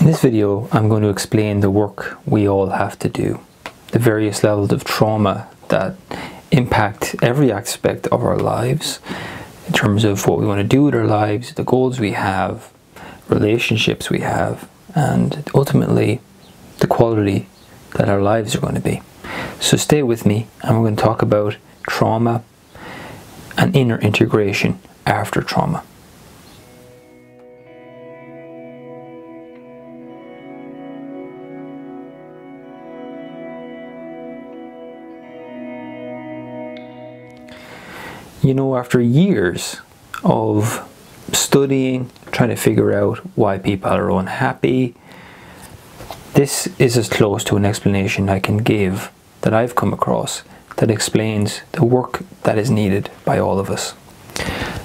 In this video, I'm going to explain the work we all have to do, the various levels of trauma that impact every aspect of our lives in terms of what we want to do with our lives, the goals we have, relationships we have, and ultimately the quality that our lives are going to be. So stay with me, and we're going to talk about trauma and inner integration after trauma. You know, after years of studying, trying to figure out why people are unhappy, this is as close to an explanation I can give that I've come across that explains the work that is needed by all of us.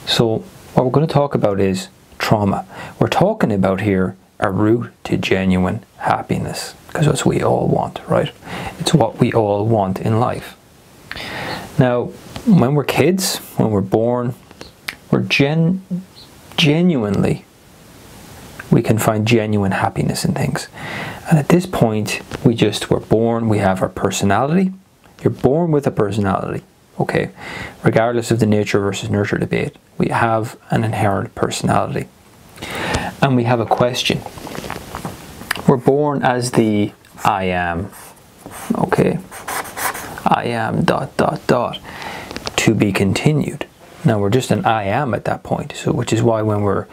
So what we're going to talk about is trauma. We're talking about here a route to genuine happiness, because that's what we all want, right? It's what we all want in life. Now, when we're kids, when we're born, we're we can find genuine happiness in things. And at this point, we're born, we have our personality. You're born with a personality, okay? Regardless of the nature versus nurture debate, we have an inherent personality. And we have a question. We're born as the I am, okay? I am ... to be continued. Now, we're just an I am at that point, so which is why when we're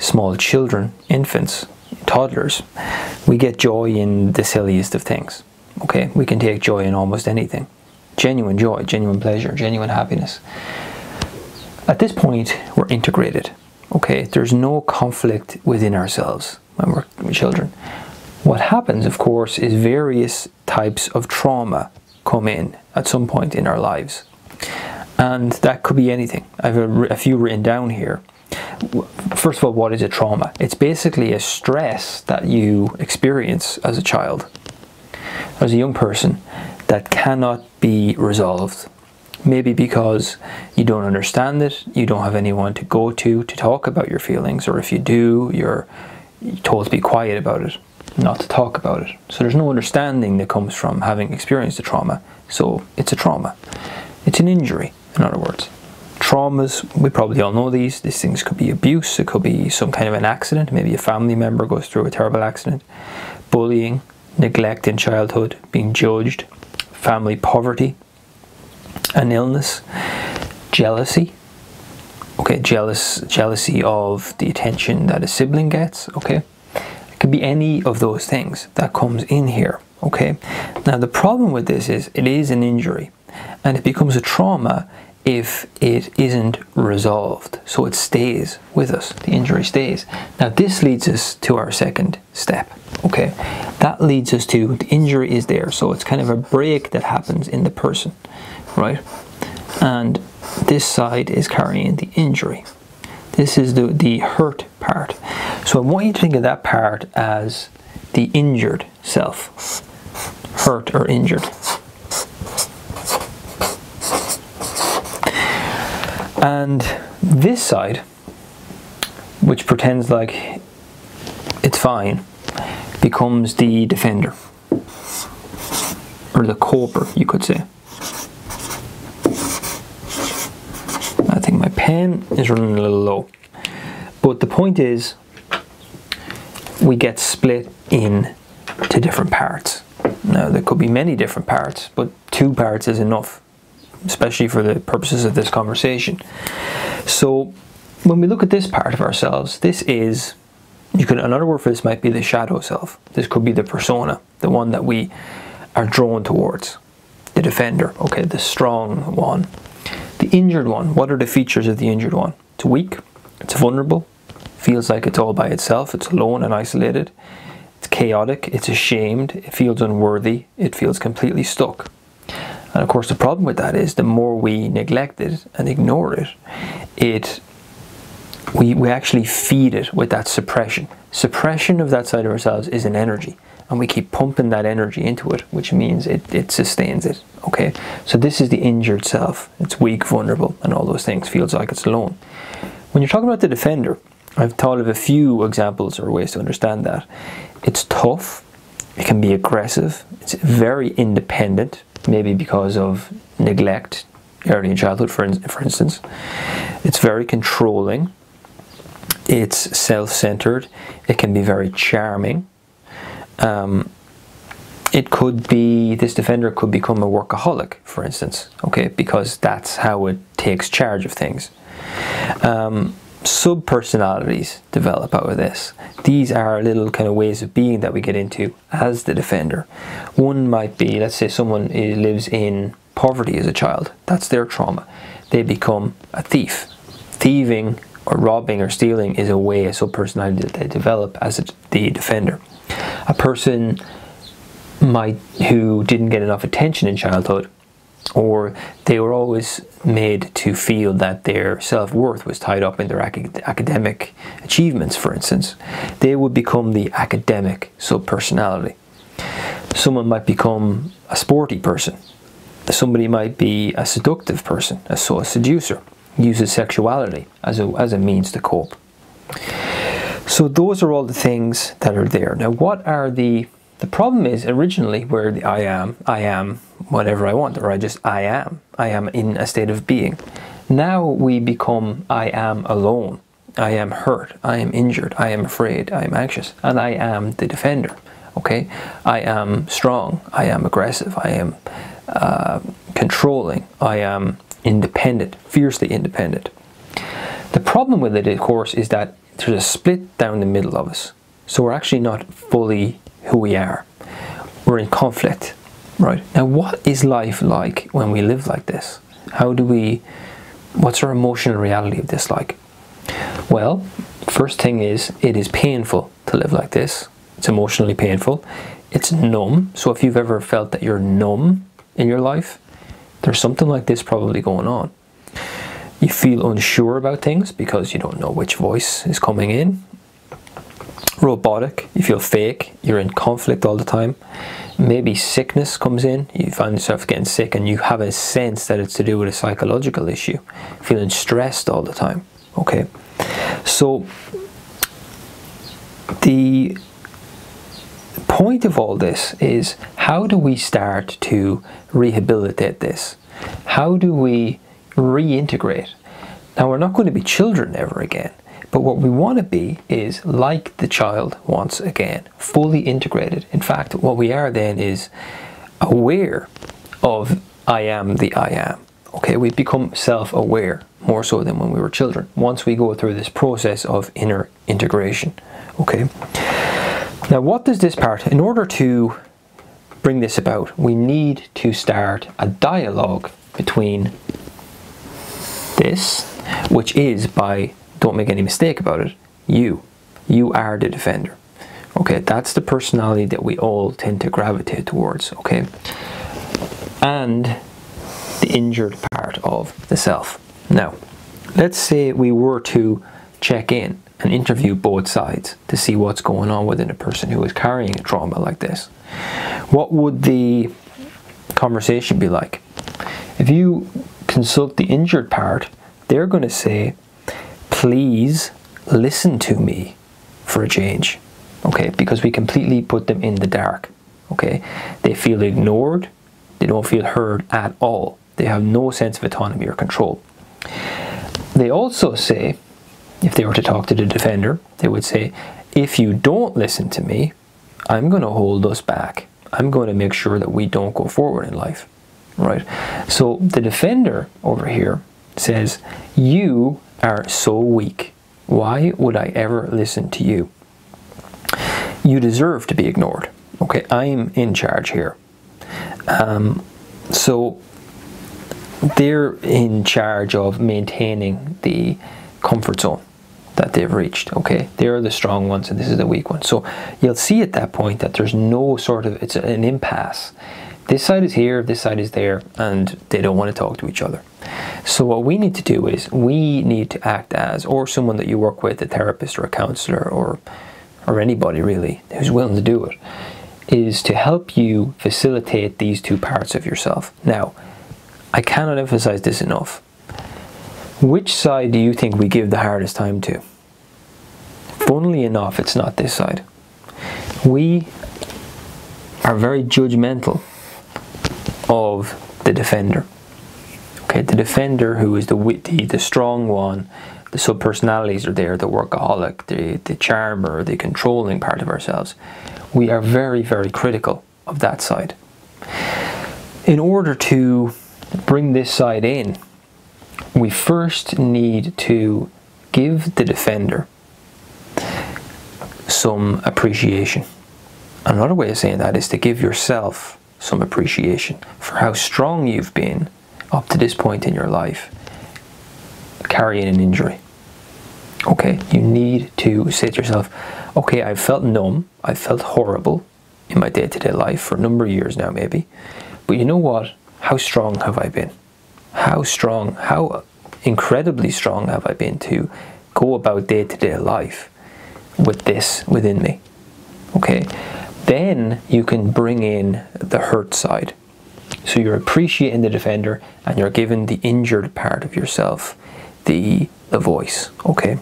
small children, infants, toddlers, we get joy in the silliest of things. Okay, we can take joy in almost anything. Genuine joy, genuine pleasure, genuine happiness. At this point, we're integrated. Okay, there's no conflict within ourselves when we're children. What happens, of course, is various types of trauma come in at some point in our lives. And that could be anything. I have a few written down here. First of all, what is a trauma? It's basically a stress that you experience as a child, as a young person, that cannot be resolved. Maybe because you don't understand it, you don't have anyone to go to talk about your feelings, or if you do, you're told to be quiet about it, not to talk about it. So there's no understanding that comes from having experienced a trauma. So it's a trauma. It's an injury, in other words. Traumas, we probably all know these. These things could be abuse, it could be some kind of an accident, maybe a family member goes through a terrible accident, bullying, neglect in childhood, being judged, family poverty, an illness, jealousy. Okay, jealousy of the attention that a sibling gets, okay? It could be any of those things that comes in here, okay? Now, the problem with this is it is an injury. And it becomes a trauma if it isn't resolved. So it stays with us, the injury stays. Now this leads us to our second step, okay? That leads us to, the injury is there, so it's kind of a break that happens in the person, right? And this side is carrying the injury. This is the hurt part. So I want you to think of that part as the injured self, hurt or injured. And this side, which pretends like it's fine, becomes the defender, or the culprit, you could say. I think my pen is running a little low. But the point is, we get split into different parts. Now, there could be many different parts, but two parts is enough, especially for the purposes of this conversation. So when we look at this part of ourselves, this is, another word for this might be the shadow self. This could be the persona, the one that we are drawn towards, the defender, okay, the strong one, the injured one. What are the features of the injured one? It's weak, it's vulnerable, feels like it's all by itself, it's alone and isolated, it's chaotic, it's ashamed, it feels unworthy, it feels completely stuck. And of course, the problem with that is the more we neglect it and ignore it, we actually feed it with that suppression. Suppression of that side of ourselves is an energy, and we keep pumping that energy into it, which means it sustains it, okay? So this is the injured self. It's weak, vulnerable, and all those things. Feels like it's alone. When you're talking about the defender, I've thought of a few examples or ways to understand that. It's tough, it can be aggressive, it's very independent, maybe because of neglect, early in childhood for instance. It's very controlling, it's self-centered, it can be very charming. It could be, this defender could become a workaholic, for instance, okay, because that's how it takes charge of things. Sub-personalities develop out of this. These are little kind of ways of being that we get into as the defender. One might be, let's say someone lives in poverty as a child. That's their trauma. They become a thief. Thieving or robbing or stealing is a way, a sub-personality that they develop as the defender. A person who didn't get enough attention in childhood, or they were always made to feel that their self-worth was tied up in their academic achievements, for instance, they would become the academic sub-personality. Someone might become a sporty person. Somebody might be a seductive person, a seducer, uses sexuality as a means to cope. So those are all the things that are there. Now, what are the problem is originally where the I am whatever I want, or I am in a state of being. Now we become I am alone, I am hurt, I am injured, I am afraid, I am anxious, and I am the defender, okay? I am strong, I am aggressive, I am controlling, I am independent, fiercely independent. The problem with it, of course, is that there's a split down the middle of us. So we're actually not fully who we are. We're in conflict, right? Now, what is life like when we live like this? What's our emotional reality of this like? Well, first thing is, it is painful to live like this. It's emotionally painful. It's numb. So if you've ever felt that you're numb in your life, there's something like this probably going on. You feel unsure about things because you don't know which voice is coming in. Robotic, you feel fake, you're in conflict all the time. Maybe sickness comes in, you find yourself getting sick and you have a sense that it's to do with a psychological issue. Feeling stressed all the time, okay? So the point of all this is, how do we start to rehabilitate this? How do we reintegrate? Now, we're not going to be children ever again. But what we want to be is like the child once again, fully integrated. In fact, what we are then is aware of I am the I am. Okay, we become self-aware more so than when we were children, once we go through this process of inner integration. Okay, now what does this part, in order to bring this about, we need to start a dialogue between this, which is, by don't make any mistake about it, you are the defender. Okay, that's the personality that we all tend to gravitate towards, okay? And the injured part of the self. Now, let's say we were to check in and interview both sides to see what's going on within a person who is carrying a trauma like this. What would the conversation be like? If you consult the injured part, they're going to say, please listen to me for a change, okay? Because we completely put them in the dark, okay? They feel ignored, they don't feel heard at all. They have no sense of autonomy or control. They also say, if they were to talk to the defender, they would say, if you don't listen to me, I'm going to hold us back. I'm going to make sure that we don't go forward in life, right? So the defender over here says, you are so weak. Why would I ever listen to you? You deserve to be ignored. Okay, I'm in charge here. So they're in charge of maintaining the comfort zone that they've reached. Okay, they're the strong ones and this is the weak one. So you'll see at that point that there's no sort of, it's an impasse. This side is here, this side is there, and they don't want to talk to each other. So what we need to do is, we need to act as, or someone that you work with, a therapist or a counselor or anybody really who's willing to do it, is to help you facilitate these two parts of yourself. Now, I cannot emphasize this enough. Which side do you think we give the hardest time to? funnily enough, it's not this side. We are very judgmental of the defender. Okay, the defender, who is the strong one, the subpersonalities are there, the workaholic, the charmer, the controlling part of ourselves. We are very, very critical of that side. In order to bring this side in, we first need to give the defender some appreciation. Another way of saying that is to give yourself some appreciation for how strong you've been up to this point in your life, carrying an injury. Okay, you need to say to yourself, okay, I've felt numb, I've felt horrible in my day-to-day life for a number of years now maybe, but you know what, how strong have I been? How strong, how incredibly strong have I been to go about day-to-day life with this within me? Okay, then you can bring in the hurt side. So you're appreciating the defender and you're giving the injured part of yourself the voice. Okay,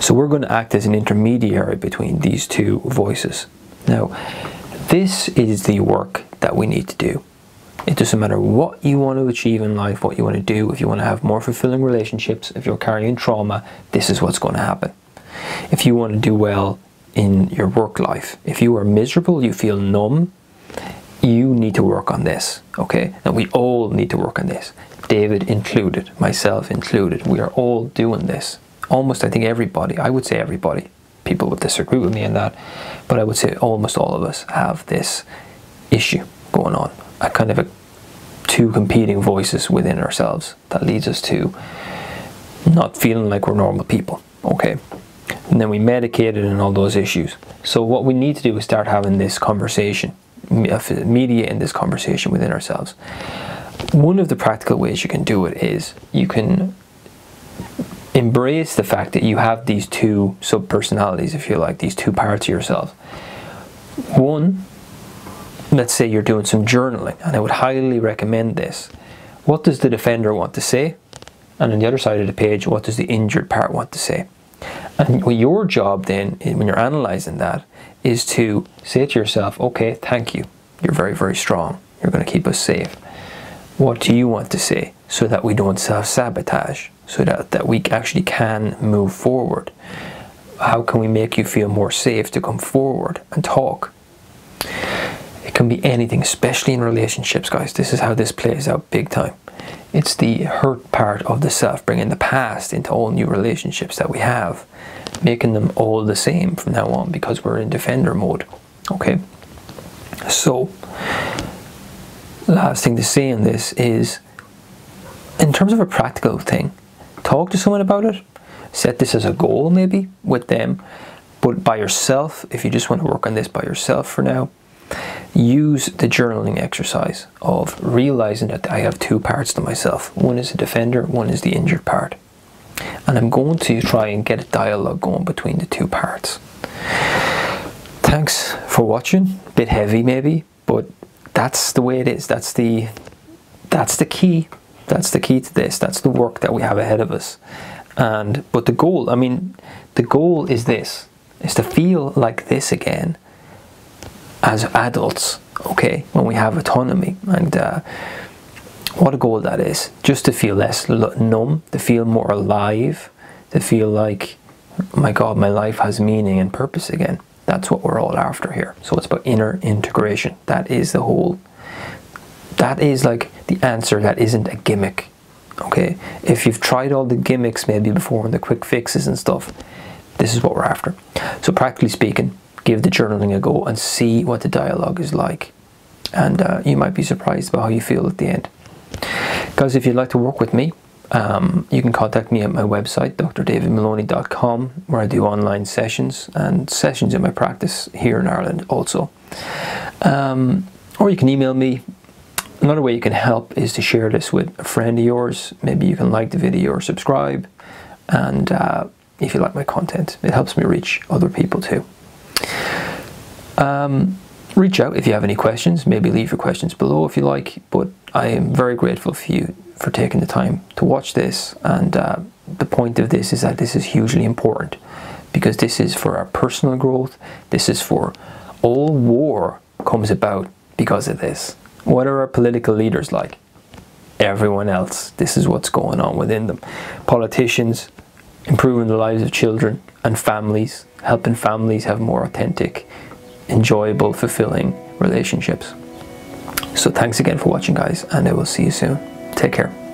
so we're going to act as an intermediary between these two voices. Now, this is the work that we need to do. It doesn't matter what you want to achieve in life, what you want to do. If you want to have more fulfilling relationships, if you're carrying trauma, this is what's going to happen. If you want to do well in your work life, if you are miserable, you feel numb, you need to work on this. Okay, and we all need to work on this, David included, myself included. We are all doing this. Almost, I think everybody, I would say everybody, people would disagree with me in that, but I would say almost all of us have this issue going on, a kind of two competing voices within ourselves that leads us to not feeling like we're normal people. Okay, and then we medicate it and all those issues. So what we need to do is start having this conversation, mediating this conversation within ourselves. One of the practical ways you can do it is you can embrace the fact that you have these two subpersonalities, if you like, these two parts of yourself. One, let's say you're doing some journaling, and I would highly recommend this. What does the defender want to say? And on the other side of the page, what does the injured part want to say? And your job then, when you're analyzing that, is to say to yourself, okay, thank you. You're very, very strong. You're going to keep us safe. What do you want to say so that we don't self-sabotage, so that we actually can move forward? How can we make you feel more safe to come forward and talk? It can be anything, especially in relationships, guys. This is how this plays out big time. It's the hurt part of the self, bringing the past into all new relationships that we have, making them all the same from now on because we're in defender mode. Okay, so last thing to say on this is, in terms of a practical thing, talk to someone about it, set this as a goal maybe with them, but by yourself, if you just want to work on this by yourself for now, use the journaling exercise of realizing that I have two parts to myself. One is the defender, one is the injured part. And I'm going to try and get a dialogue going between the two parts. Thanks for watching. Bit heavy maybe, but that's the way it is. That's the key. That's the key to this. That's the work that we have ahead of us. But the goal, I mean, the goal is this, is to feel like this again as adults, okay, when we have autonomy. And what a goal that is, just to feel less numb, to feel more alive, to feel like, oh my God, my life has meaning and purpose again. That's what we're all after here. So it's about inner integration. That is the whole, that is like the answer that isn't a gimmick. Okay, if you've tried all the gimmicks maybe before and the quick fixes and stuff, this is what we're after. So practically speaking, give the journaling a go and see what the dialogue is like. And you might be surprised by how you feel at the end. Guys, if you'd like to work with me, you can contact me at my website, drdavidmaloney.com, where I do online sessions and sessions in my practice here in Ireland also. Or you can email me. Another way you can help is to share this with a friend of yours. Maybe you can like the video or subscribe. And if you like my content, it helps me reach other people too. Reach out if you have any questions. Maybe leave your questions below if you like. But I am very grateful for you for taking the time to watch this, and the point of this is that this is hugely important. because this is for our personal growth. This is for all war comes about because of this. What are our political leaders like? Everyone else. This is what's going on within them. Politicians improving the lives of children and families, helping families have more authentic, enjoyable, fulfilling relationships. So thanks again for watching, guys, and I will see you soon. Take care.